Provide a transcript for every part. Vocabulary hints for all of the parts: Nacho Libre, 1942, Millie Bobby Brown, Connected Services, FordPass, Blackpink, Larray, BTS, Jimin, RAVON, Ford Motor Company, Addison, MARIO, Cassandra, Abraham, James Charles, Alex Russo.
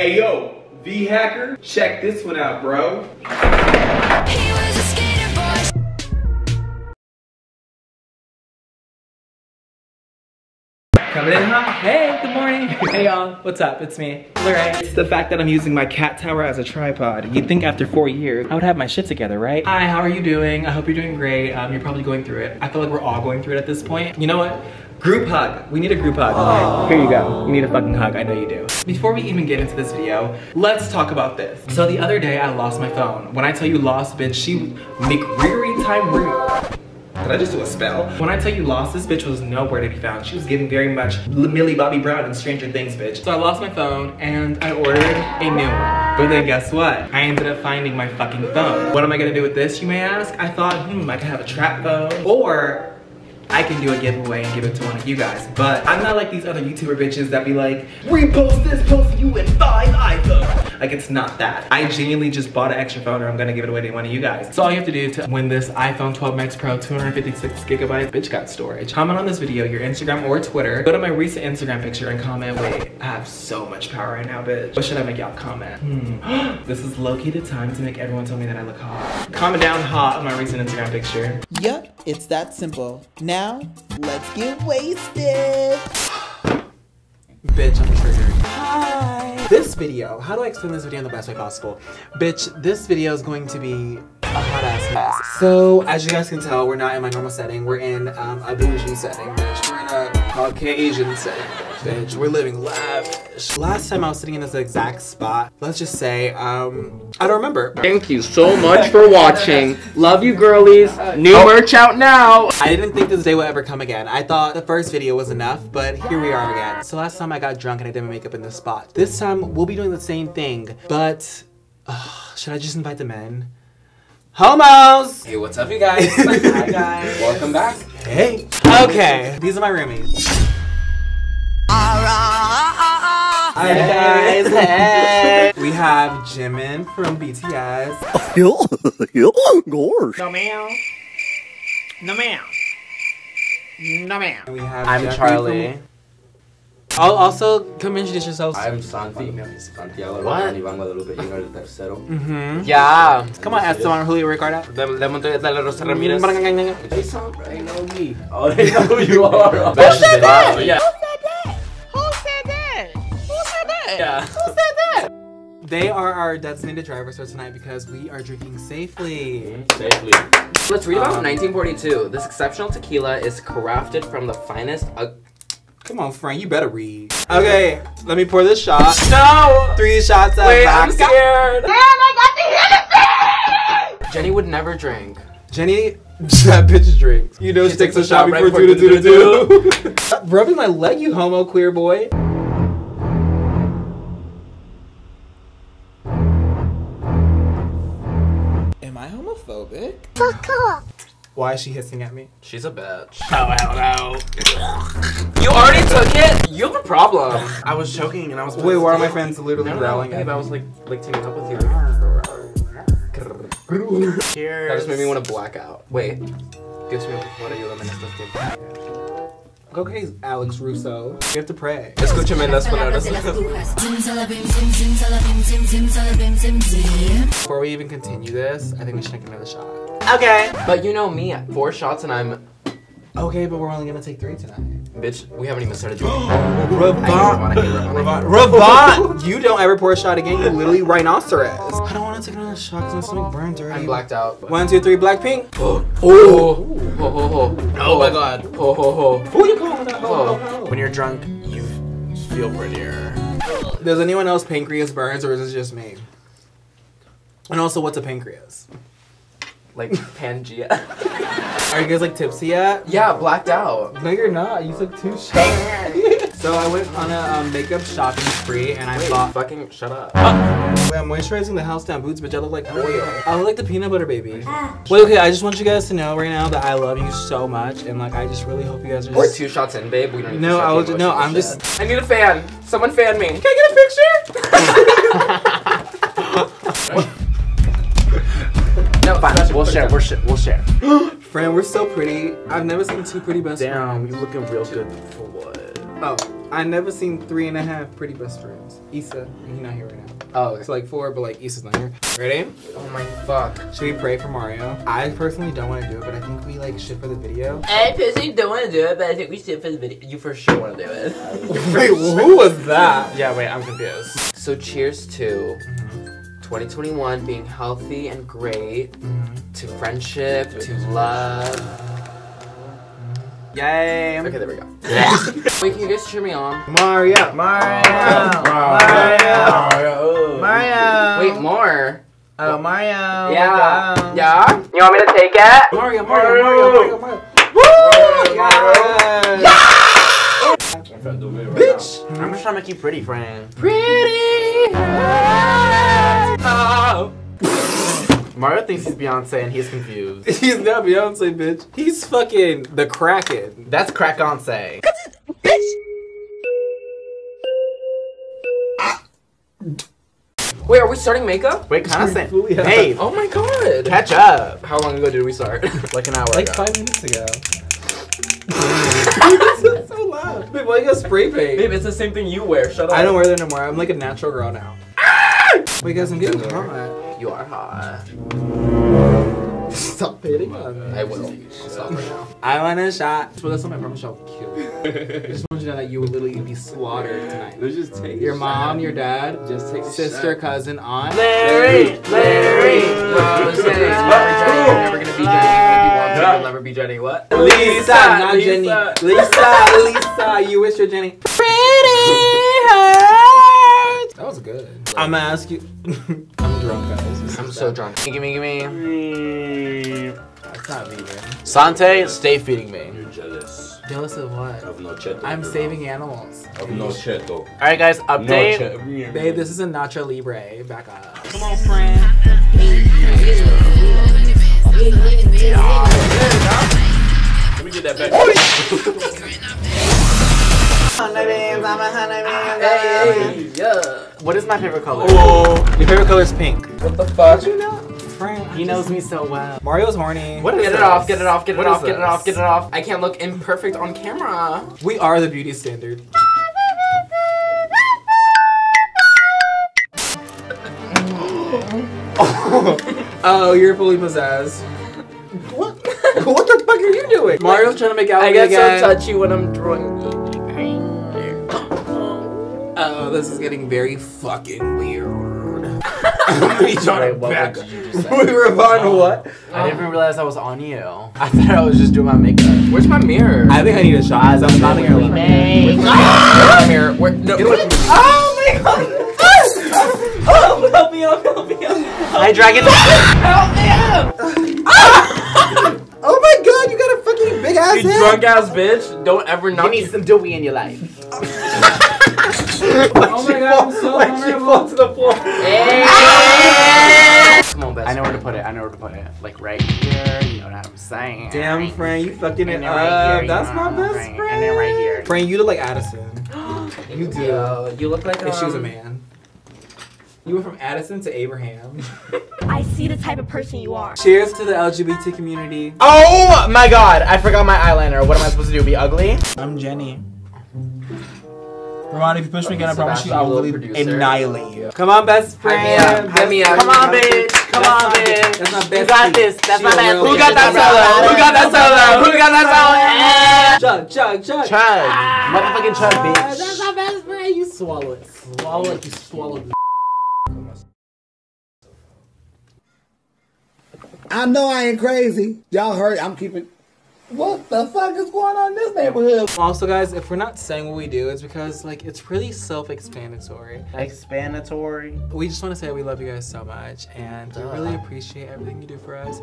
Hey yo, V Hacker, check this one out, bro. He was a skater boy. Coming in hot. Hey, good morning. Hey y'all, what's up? It's me, Larray. It's the fact that I'm using my cat tower as a tripod. You'd think after 4 years, I would have my shit together, right? Hi, how are you doing? I hope you're doing great. You're probably going through it. I feel like we're all going through it at this point. You know what? Group hug. We need a group hug. Okay, here you go. You need a fucking hug. I know you do. Before we even get into this video, let's talk about this. So the other day, I lost my phone. When I tell you lost, bitch, she make reary time rude. Did I just do a spell? When I tell you lost, this bitch was nowhere to be found. She was giving very much Millie Bobby Brown and Stranger Things, bitch. So I lost my phone and I ordered a new one. But then guess what? I ended up finding my fucking phone. What am I gonna do with this, you may ask? I thought, I could have a trap phone, or I can do a giveaway and give it to one of you guys. But I'm not like these other YouTuber bitches that be like, repost this, post you in 5 iPhones. Like, it's not that. I genuinely just bought an extra phone, or I'm gonna give it away to one of you guys. So all you have to do to win this iPhone 12 Max Pro 256GB, bitch got storage. Comment on this video, your Instagram or Twitter. Go to my recent Instagram picture and comment, wait, I have so much power right now, bitch. What should I make y'all comment? This is low-key the time to make everyone tell me that I look hot. Comment down hot on my recent Instagram picture. Yup, it's that simple. Now, let's get wasted. Bitch, I'm triggered. Hi. This video, how do I explain this video in the best way possible? Bitch, this video is going to be a hot ass mess. So, as you guys can tell, we're not in my normal setting. We're in a bougie setting, bitch. We're in a Caucasian setting, bitch. We're living lavish. Last time I was sitting in this exact spot, let's just say, I don't remember. Thank you so much for watching. Love you, girlies. New merch out now. I didn't think this day would ever come again. I thought the first video was enough, but here we are again. So last time I got drunk and I did my makeup in this spot. This time, we'll be doing the same thing, but should I just invite the men? Homos! Hey, what's up, you guys? Hi, guys. Welcome back. Hey. Okay, these are my roomies. Hi guys, hey! We have Jimin from BTS. Gorge. No ma'am. No ma'am. No ma'am. We have Jeffrey Charlie. I'll also come introduce yourselves. I'm Santi. Santiago. What? Mm-hmm. Yeah. Come on, Esteban, Julio Ricardo. They sound right. They know me. Oh, they know who you are. Who said that? Yeah. Yeah. Who said that? They are our designated drivers for tonight because we are drinking safely. Safely. Let's read about 1942. This exceptional tequila is crafted from the finest. Come on, Frank, you better read. Okay, let me pour this shot. No! 3 shots at Wait, vodka. I'm scared. Damn, I got the Hennessy! Jenny would never drink. Jenny, that bitch drinks. You know she takes a shot before do-do-do-do-do. Rubbing my leg, you homo queer boy. Why is she hissing at me? She's a bitch. Oh, hell no. You already took it? You have a problem. I was joking and I was- Wait, why are my friends literally growling at me? I was like teaming up with you. Cheers. That just made me want to black out. Wait. Gives me what are you lemon stuff. Okay, Alex Russo. You have to pray. Escucha menos palabras. Before we even continue this, I think we should take another shot. Okay. But you know me, 4 shots and I'm... Okay, but we're only gonna take 3 tonight. Bitch, we haven't even started drinking. Ravon! You don't ever pour a shot again, you literally rhinoceros. I don't wanna take another shot because my stomach burned dirty. I'm blacked out. 1, 2, 3, Blackpink. Oh. Oh. Ho, ho, ho. Oh my god. Ho, ho, ho. Who are you calling that? Ho, ho, ho. When you're drunk, you feel prettier. Does anyone else pancreas burns or is it just me? And also, what's a pancreas? Like Pangea. Are you guys like tipsy yet? Yeah, blacked out. No, you're not. You took 2 shots. So I went on a makeup shopping spree and I bought fucking shut up. Wait, I'm moisturizing the house down boots, but I look like oil. I look like the peanut butter baby. Wait, okay, I just want you guys to know right now that I love you so much and like I just really hope you guys are. We're just... 2 shots in, babe. We don't need I'm just. I need a fan. Someone fan me. Can I get a picture? No, fine. We'll share. Fran, we're so pretty. I've never seen 2 pretty best friends. Damn, you looking real good for what? Oh. I never seen 3.5 pretty best friends. Issa, he's not here right now. Oh, it's like 4, but like Issa's not here. Ready? Oh my fuck. Should we pray for Mario? I personally don't want to do it, but I think we like should for the video. I personally don't want to do it, but I think we should for the video. You for sure want to do it. Wait, who was that? Yeah, wait, I'm confused. So cheers to 2021 being healthy and great, to friendship, to love. Yay! Okay, there we go. Wait, can you guys cheer me on? Mario! Mario! Mario! Mario! Mario! Wait, more? Oh, Mario! Yeah! Yeah? You want me to take it? Mario! Mario! Mario! Mario! Mario. Woo! Yeah! Yeah! Bitch! I'm just trying to make you pretty, friend. Pretty! Oh! Mario thinks he's Beyonce and he's confused. He's not Beyonce, bitch. He's fucking the Kraken. That's Crack-once. Bitch! Wait, are we starting makeup? Wait, constant. Hey! Oh my god! Catch up! How long ago did we start? Like an hour ago. Like 5 minutes ago. That's so loud. Babe, why you got spray paint? Babe, it's the same thing you wear. Shut up. I don't wear that no more. I'm like a natural girl now. Wait, guys, I'm getting hot. You are hot. Stop hitting on me. I will. Stop right now. I want a shot. Well, that's what my mom shall kill. I just want you to know that you will literally be slaughtered tonight. Let's just take your mom, your dad, just take sister, cousin, aunt. Larray! Larray! You're never gonna be Jenny. You'll never be Jenny. What? Lisa, not Jenny. Lisa, you wish you're Jenny. Pretty. That was good. Like, I'm gonna ask you. I'm drunk, guys. I'm so drunk. Gimme, gimme. That's not me, man. Sante, stay feeding me. You're jealous. Jealous of what? Of Nocheto. I'm saving animals. Of Nocheto. All right, guys, update. No babe, this is a Nacho Libre. Back up. Come on, friend. Let me get that back. What is my favorite color? Oh, your favorite color is pink. What the fuck? Did you know? Friend, he knows me so well. Mario's horny. What is get this? It off, get it off, get what it off, get this? It off, get it off. I can't look imperfect on camera. We are the beauty standard. Oh, you're fully possessed. What? What the fuck are you doing? Mario's trying to make out with me again. I get so touchy when I'm drunk. Oh, this is getting very fucking weird. Wait, what did you just say? We were on what? I didn't even realize I was on you. I thought I was just doing my makeup. Where's my mirror? I think I need a shot. I'm not here. Oh my god! Oh, help me up! Help me up! Hi, dragon. Help me up! Oh my god! You got a fucking big ass head. You drunk ass bitch! Don't ever knock. You need some doughy in your life. Like oh my god, I'm so like she falls to the floor. Hey. Come on, best I know where to put it. I know where to put it. Like right here. You know what I'm saying? Damn, right. Fran, you fucking it up. Right here, that's my best friend. And then right here. Fran, you look like Addison. You do. Yo, you look like. If she was a man. You went from Addison to Abraham. I see the type of person you are. Cheers to the LGBT community. Oh my god, I forgot my eyeliner. What am I supposed to do? Be ugly? I'm Jenny. Ramon, if you push me again, I promise you I will annihilate you. Come on, best friend. Hi, come on, bitch. Come on, bitch. That's my best. You got this. That's my best. Who got that solo? Who got that solo? Who got that solo? Chug, chug, chug. Chug. Motherfucking chug, bitch. That's my best friend. You swallow it. Swallow it. You swallow it. I know I ain't crazy. Y'all heard. I'm keeping. What the fuck is going on in this neighborhood? Also, guys, if we're not saying what we do, it's because, like, it's really self-explanatory. Explanatory? We just want to say we love you guys so much, and we really appreciate everything you do for us.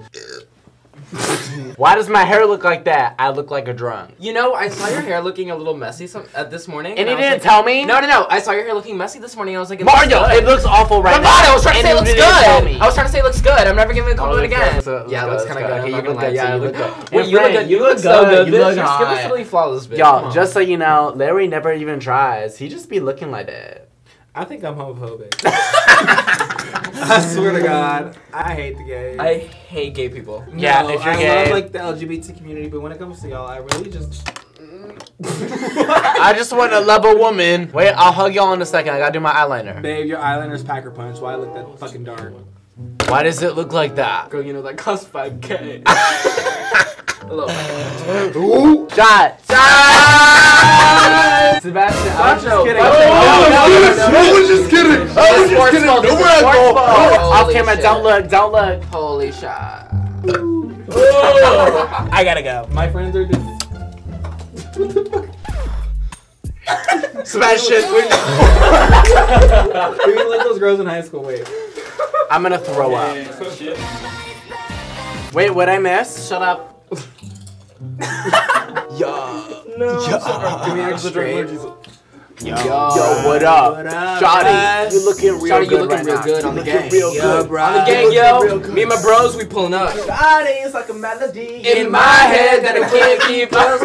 Why does my hair look like that? I look like a drunk. You know, I saw your hair looking a little messy this morning. And you didn't tell me? No, no, no. I saw your hair looking messy this morning. I was like, Mario, it looks awful right now. I was trying to say it looks good. I was trying to say it looks good. I'm never giving a compliment again. Yeah, it looks kind of good. You look good. Yeah, you look good. Wait, you look good. You look so good. Your skin is totally flawless, bitch. Y'all, just so you know, Larry never even tries. He just be looking like that. I think I'm homophobic. I swear to God, I hate the gays. I hate gay people. Yeah, no, if you're gay. I love like the LGBT community, but when it comes to y'all, I really just. I just want to love a woman. Wait, I'll hug y'all in a second. I gotta do my eyeliner. Babe, your eyeliner's Packer Punch. Why look that fucking dark? Why does it look like that? Girl, you know that costs 5K. Hello. Ooh. Shot. Shot. Sebastian, I'm just kidding. I was just kidding. Off camera, don't look, don't look. Holy shot. I gotta go. My friends are just... What the fuck? Sebastian, we can let those girls in high school wait. I'm gonna throw up. Wait, what'd I miss? Shut up. Yo. No. Yo, what up? Shawty, you looking real good. You looking real good on the gang. Yo. Me and my bros, we pulling up. Shawty, it's like a melody in my head that I can't keep up.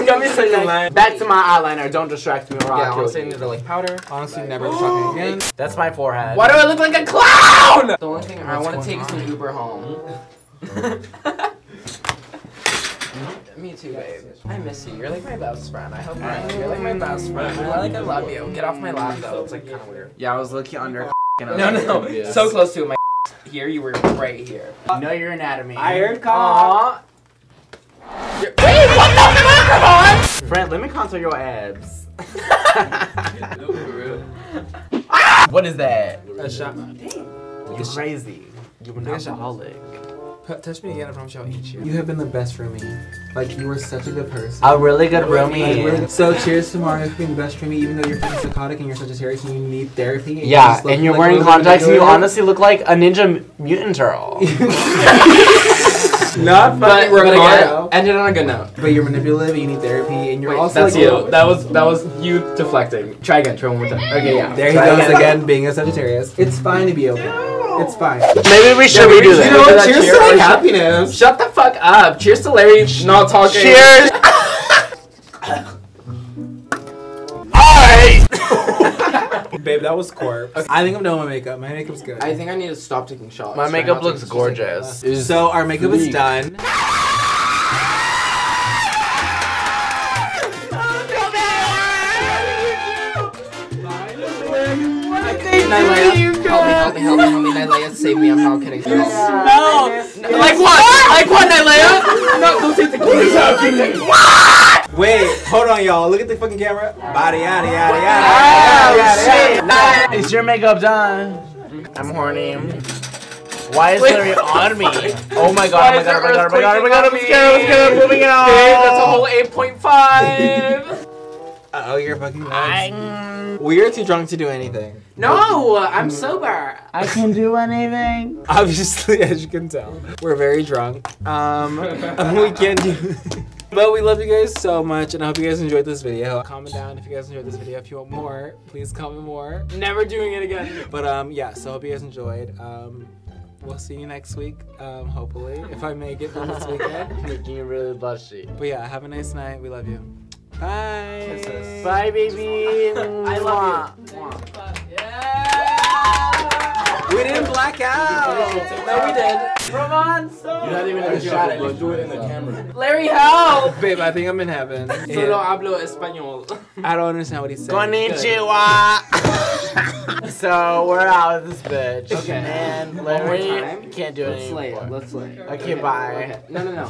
Back to my eyeliner. Don't distract me. Yeah, honestly, need to like powder. Honestly, never talking again. That's my forehead. Why do I look like a clown? The only thing I want to take is an Uber home. Me too, babe. I miss you. You're like my best friend. I hope you're like my best friend. I love you. Get off my lap, though. It's like kind of weird. Yeah, I was looking under. No. So close to it. My here. You were right here. Know your anatomy. I heard call. Wait, what the microphone? Friend, let me contour your abs. What is that? A shot. You're crazy. You're an alcoholic. Touch me again, I promise I'll eat you. You have been the best roomie. Like, you were such a good person. A really good roomie. So, cheers to Mario for being the best roomie, even though you're fucking psychotic and you're Sagittarius and you need therapy. And yeah, and you're wearing contacts and you honestly look like a ninja mutant turtle. Not fucking Mario. Ended on a good note. But you're manipulative, you need therapy, and you're also that's like, you. That was you deflecting. Try one more time. Okay, yeah. There he goes again, being a Sagittarius. It's fine to be open. It's fine. Maybe we should redo this. Cheers to like happiness. Shut the fuck up. Cheers to Larry not talking. Cheers. Alright. Babe, that was corpse. Okay. I think I'm done with my makeup. My makeup's good. I think I need to stop taking shots. My makeup looks gorgeous. Like, so our makeup is done. Help me, Nailea, save me, I'm not kidding. No! Like what? Like what, Nailea? No, don't take the camera. What? Wait, hold on, y'all. Look at the fucking camera. Body, yada, yada, yada. Oh, shit. Is your makeup done? I'm horny. Why is Larry on me? Oh my god, oh my god, I'm scared, moving it on. That's a whole 8.5. Uh-oh, you're fucking nuts. We are too drunk to do anything. No, I'm sober. I can do anything. Obviously, as you can tell, we're very drunk. We can't do. But we love you guys so much, and I hope you guys enjoyed this video. Comment down if you guys enjoyed this video. If you want more, please comment more. Never doing it again. But yeah, so I hope you guys enjoyed. We'll see you next week, hopefully, if I make it this weekend. Making it really blushy. But yeah, have a nice night. We love you. Bye. Bye, baby. I love you. Yeah. We didn't black out. No, we did. Ravon, so. You're not even gonna shot it. Let's do it in the camera. Larry, help! Babe, I think I'm in heaven. Solo hablo español. I don't understand what he's saying. Konnichiwa. So we're out of this bitch. Okay. And Larry can't do it anymore. Let's slay it. Okay, bye. Okay. No.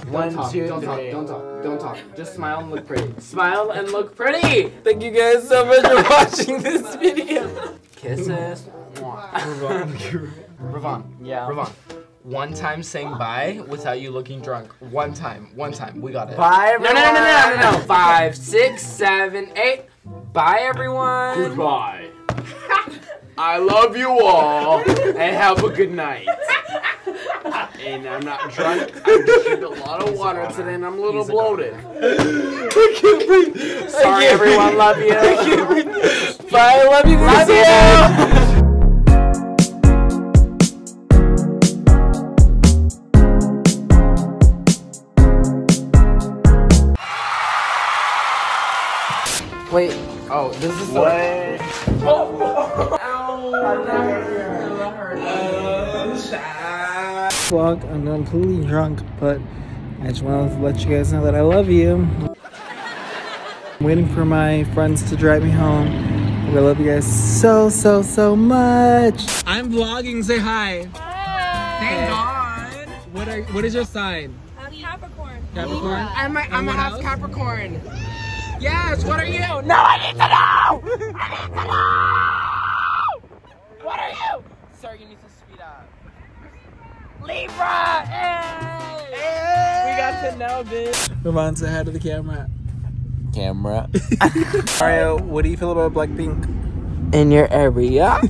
Don't talk. Just smile and look pretty. Smile and look pretty. Thank you guys so much for watching this video. Kisses. Ravon. Yeah. Ravon. One time saying bye without you looking drunk. One time. We got it. Bye, everyone. No. 5, 6, 7, 8. Bye, everyone. Goodbye. I love you all and have a good night. And I'm not drunk. I drank a lot of water today and I'm a little bloated. I can't breathe. Sorry, everyone. Love you. I can't breathe. Bye. Love you. Love you. Wait, oh, this is what? Ow, I'm not completely drunk, but I just wanted to let you guys know that I love you. I'm waiting for my friends to drive me home. I love you guys so, so, so much. I'm vlogging. Say hi. Hi. Thank God. What is your sign? I'm Capricorn. Capricorn? Yeah. I'm a house Capricorn. Yes, what are you? No, I need to know! I need to know! What are you? Sir, you need to speed up. Libra! Hey! Hey! We got to know, bitch. Ravon, say hi to the camera. Camera. Mario, what do you feel about Blackpink? In your area?